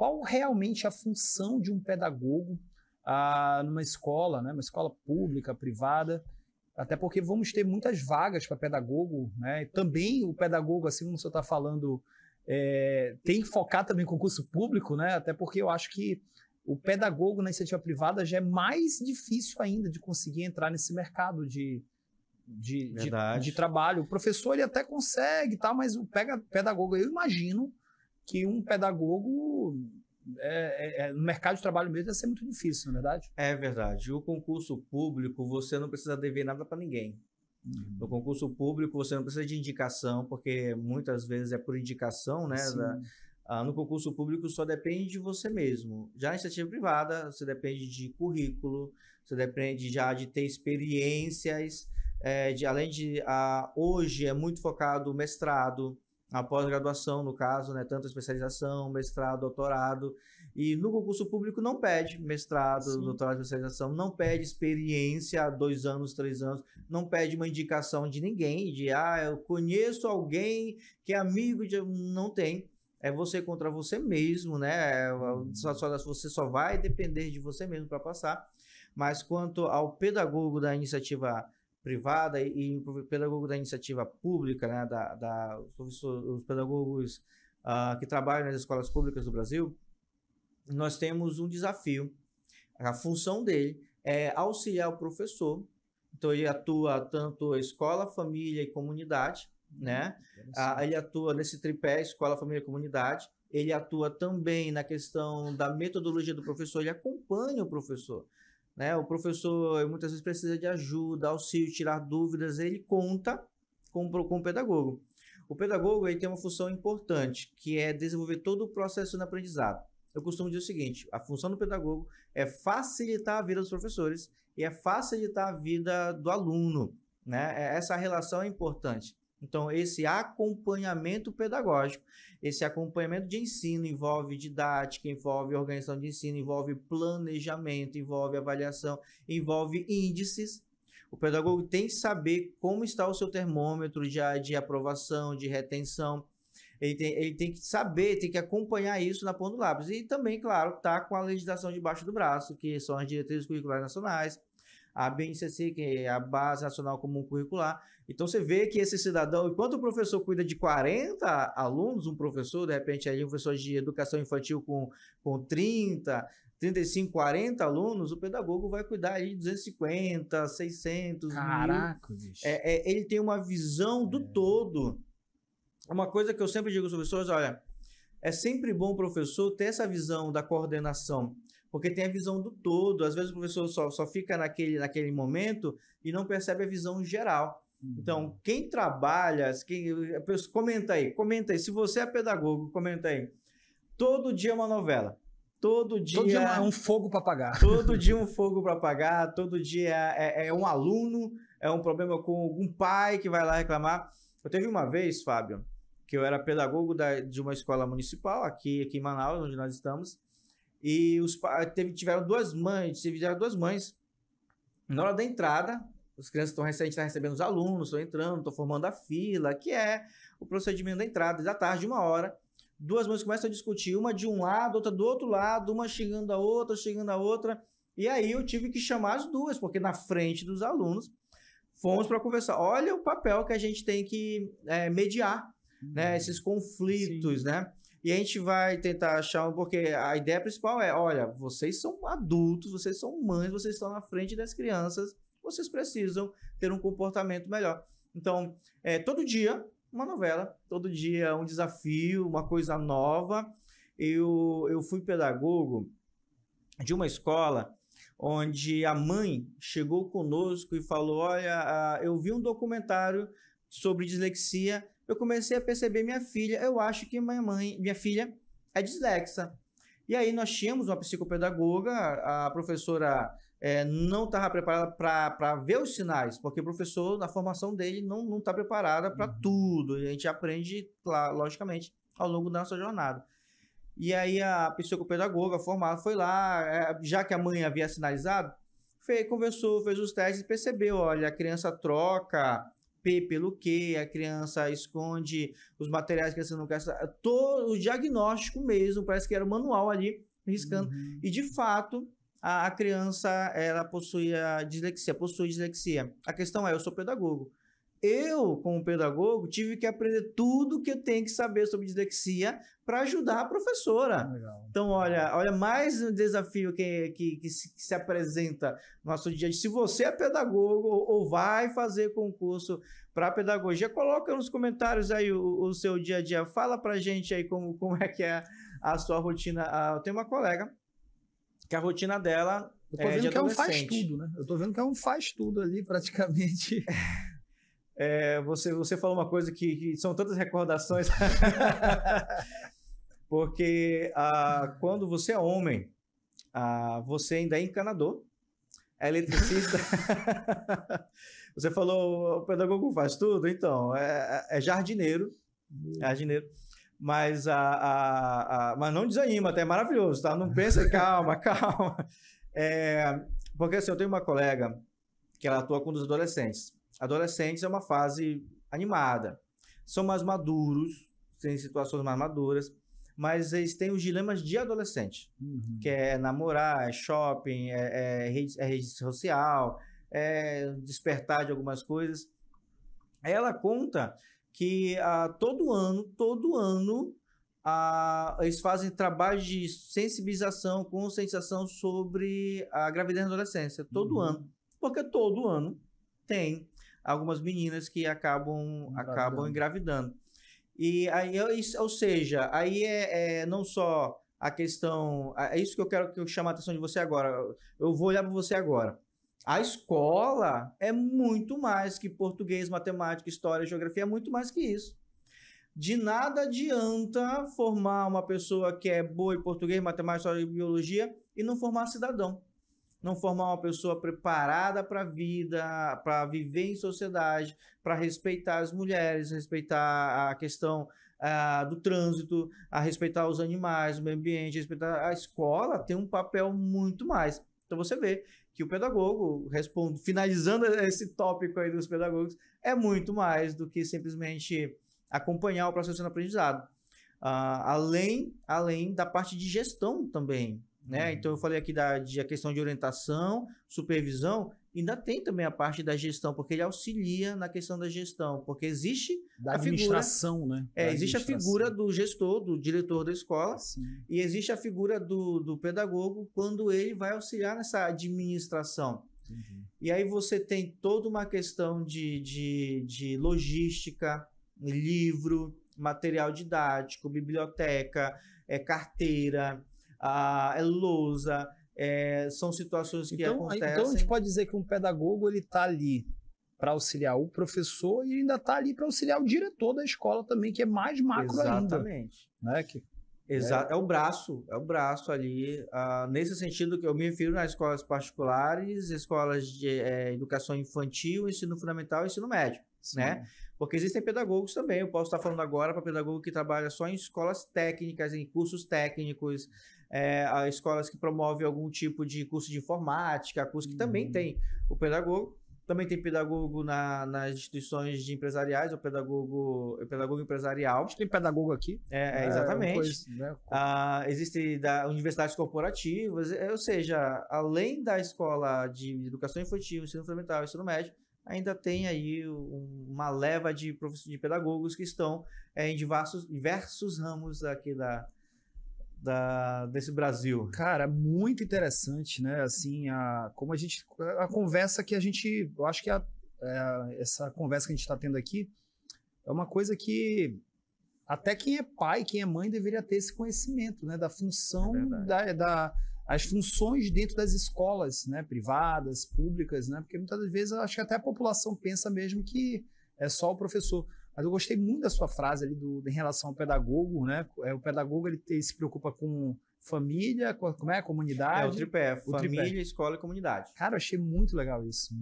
qual realmente é a função de um pedagogo numa escola, né? Uma escola pública, privada, até porque vamos ter muitas vagas para pedagogo, né? Também o pedagogo, assim como o senhor está falando, tem que focar também em concurso público, né? Até porque eu acho que o pedagogo na iniciativa privada já é mais difícil ainda de conseguir entrar nesse mercado de trabalho. O professor ele até consegue, tá? Mas o pedagogo, eu imagino que um pedagogo no mercado de trabalho mesmo vai ser muito difícil, não é verdade? É verdade. O concurso público, você não precisa dever nada para ninguém. Uhum. No concurso público, você não precisa de indicação, porque muitas vezes é por indicação, né? No concurso público só depende de você mesmo. Já na iniciativa privada, você depende de currículo, você depende já de ter experiências. Hoje é muito focado o mestrado, a pós-graduação, no caso, né? Tanto a especialização, mestrado, doutorado. E no concurso público não pede mestrado, doutorado, especialização, não pede experiência, 2 anos, 3 anos, não pede uma indicação de ninguém, de, eu conheço alguém que é amigo de... Não tem. É você contra você mesmo, né? Você só vai depender de você mesmo para passar. Mas quanto ao pedagogo da iniciativa privada e pedagogo da iniciativa pública, né, os pedagogos que trabalham nas escolas públicas do Brasil, nós temos um desafio. A função dele é auxiliar o professor. Então, ele atua tanto escola, família e comunidade, né? Ele atua nesse tripé, escola, família e comunidade. Ele atua também na questão da metodologia do professor, ele acompanha o professor. Né? O professor muitas vezes precisa de ajuda, auxílio, tirar dúvidas, ele conta com o pedagogo. O pedagogo ele tem uma função importante, que é desenvolver todo o processo de aprendizado. Eu costumo dizer o seguinte, a função do pedagogo é facilitar a vida dos professores e é facilitar a vida do aluno. Né? Essa relação é importante. Então, esse acompanhamento pedagógico, esse acompanhamento de ensino envolve didática, envolve organização de ensino, envolve planejamento, envolve avaliação, envolve índices. O pedagogo tem que saber como está o seu termômetro de aprovação, de retenção. Ele tem que saber, tem que acompanhar isso na ponta do lápis. E também, claro, está com a legislação debaixo do braço, que são as diretrizes curriculares nacionais, a BNCC, que é a Base Nacional Comum Curricular. Então, você vê que esse cidadão, enquanto o professor cuida de 40 alunos, um professor, de repente, ali um professor de educação infantil com 30, 35, 40 alunos, o pedagogo vai cuidar aí de 250, 600, Caraca, mil. Bicho. Ele tem uma visão do todo. Uma coisa que eu sempre digo aos professores, olha, é sempre bom o professor ter essa visão da coordenação, porque tem a visão do todo. Às vezes o professor só fica naquele momento e não percebe a visão geral. Uhum. Então, quem trabalha... Comenta aí. Se você é pedagogo, comenta aí. Todo dia é uma novela. Todo dia é um fogo para apagar. Todo dia um fogo para apagar. Todo dia é um aluno, é um problema com algum pai que vai lá reclamar. Eu teve uma vez, Fábio, que eu era pedagogo de uma escola municipal aqui em Manaus, onde nós estamos, e tiveram duas mães. Na hora da entrada, as crianças estão recebendo os alunos, estão entrando, estão formando a fila, que é o procedimento da entrada, da tarde, 1h. 2 mães começam a discutir, uma de um lado, outra do outro lado, uma xingando a outra. E aí eu tive que chamar as duas, porque na frente dos alunos fomos para conversar. Olha o papel que a gente tem que mediar, né, esses conflitos, sim, né? E a gente vai tentar achar, porque a ideia principal é, olha, vocês são adultos, vocês são mães, vocês estão na frente das crianças, vocês precisam ter um comportamento melhor. Então, todo dia uma novela, todo dia um desafio, uma coisa nova. Eu fui pedagogo de uma escola onde a mãe chegou conosco e falou, olha, eu vi um documentário sobre dislexia, eu comecei a perceber minha filha, eu acho que minha filha é dislexa. E aí nós tínhamos uma psicopedagoga, a professora não estava preparada para ver os sinais, porque o professor, na formação dele, não está preparada para tudo. A gente aprende, logicamente, ao longo da nossa jornada. E aí a psicopedagoga formada foi lá, já que a mãe havia sinalizado, conversou, fez os testes e percebeu, olha, a criança troca P pelo Q, a criança esconde os materiais que a criança não quer. Todo o diagnóstico mesmo, parece que era o manual ali, riscando. Uhum. E, de fato, a criança, ela possui dislexia. A questão é, eu sou pedagogo. Eu, como pedagogo, tive que aprender tudo que eu tenho que saber sobre dislexia para ajudar a professora. Legal. Então, olha mais um desafio que se apresenta no nosso dia. Se você é pedagogo ou vai fazer concurso para pedagogia, coloca nos comentários aí o seu dia a dia. Fala para gente aí como é que é a sua rotina. Eu tenho uma colega que a rotina dela é de adolescente. Eu tô vendo que é um faz tudo, né? Eu tô vendo que é um faz tudo ali, praticamente. É, você falou uma coisa que são tantas recordações, porque quando você é homem, você ainda é encanador, é eletricista. Você falou, o pedagogo faz tudo? Então, é jardineiro, mas, mas não desanima, até é maravilhoso, tá? Não pensa, calma. É, porque assim, eu tenho uma colega que ela atua com os adolescentes. Adolescentes é uma fase animada. São mais maduros, têm situações mais maduras, mas eles têm os dilemas de adolescente, que é namorar, é shopping, é rede social, é despertar de algumas coisas. Ela conta que todo ano eles fazem trabalho de sensibilização, conscientização sobre a gravidez na adolescência, todo ano. Porque todo ano tem algumas meninas que acabam engravidando. E aí, ou seja, aí não só a questão... É isso que eu quero chamar a atenção de você agora. Eu vou olhar para você agora. A escola é muito mais que português, matemática, história, geografia, é muito mais que isso. De nada adianta formar uma pessoa que é boa em português, matemática, história e biologia e não formar cidadão. Não formar uma pessoa preparada para a vida, para viver em sociedade, para respeitar as mulheres, respeitar a questão do trânsito, a respeitar os animais, o meio ambiente, respeitar a escola, tem um papel muito mais. Então você vê que o pedagogo, finalizando esse tópico aí dos pedagogos, é muito mais do que simplesmente acompanhar o processo de aprendizado. Além da parte de gestão também. Né? Então, eu falei aqui da questão de orientação, supervisão, ainda tem também a parte da gestão, porque ele auxilia na questão da gestão, porque existe da administração, figura, né? Existe a figura do gestor, do diretor da escola, sim, e existe a figura do pedagogo quando ele vai auxiliar nessa administração. Uhum. E aí você tem toda uma questão de logística, livro, material didático, biblioteca, carteira... é lousa, são situações que acontecem. Então a gente pode dizer que um pedagogo ele está ali para auxiliar o professor e ainda está ali para auxiliar o diretor da escola também, que é mais macro. Exatamente. Ainda. Né? É o braço ali. Nesse sentido que eu me refiro nas escolas particulares, escolas de educação infantil, ensino fundamental e ensino médio. Sim. Né? Porque existem pedagogos também, eu posso estar falando agora para pedagogo que trabalha só em escolas técnicas, em cursos técnicos, escolas que promovem algum tipo de curso de informática, curso que também tem o pedagogo, também tem pedagogo nas instituições de empresariais, o pedagogo empresarial. A gente tem pedagogo aqui. Exatamente. Existe da universidades corporativas, ou seja, além da escola de educação infantil, ensino fundamental, ensino médio, ainda tem aí uma leva de professores, de pedagogos que estão em diversos ramos aqui desse Brasil. Cara, muito interessante, né? Assim, a conversa que a gente... Eu acho que essa conversa que a gente está tendo aqui é uma coisa que até quem é pai, quem é mãe deveria ter esse conhecimento, né? Da função, as funções dentro das escolas, né, privadas, públicas, né, porque muitas vezes eu acho que até a população pensa mesmo que é só o professor. Mas eu gostei muito da sua frase ali em relação ao pedagogo, né? O pedagogo ele se preocupa com família, com a comunidade. É o tripé, família, escola e comunidade. Cara, eu achei muito legal isso.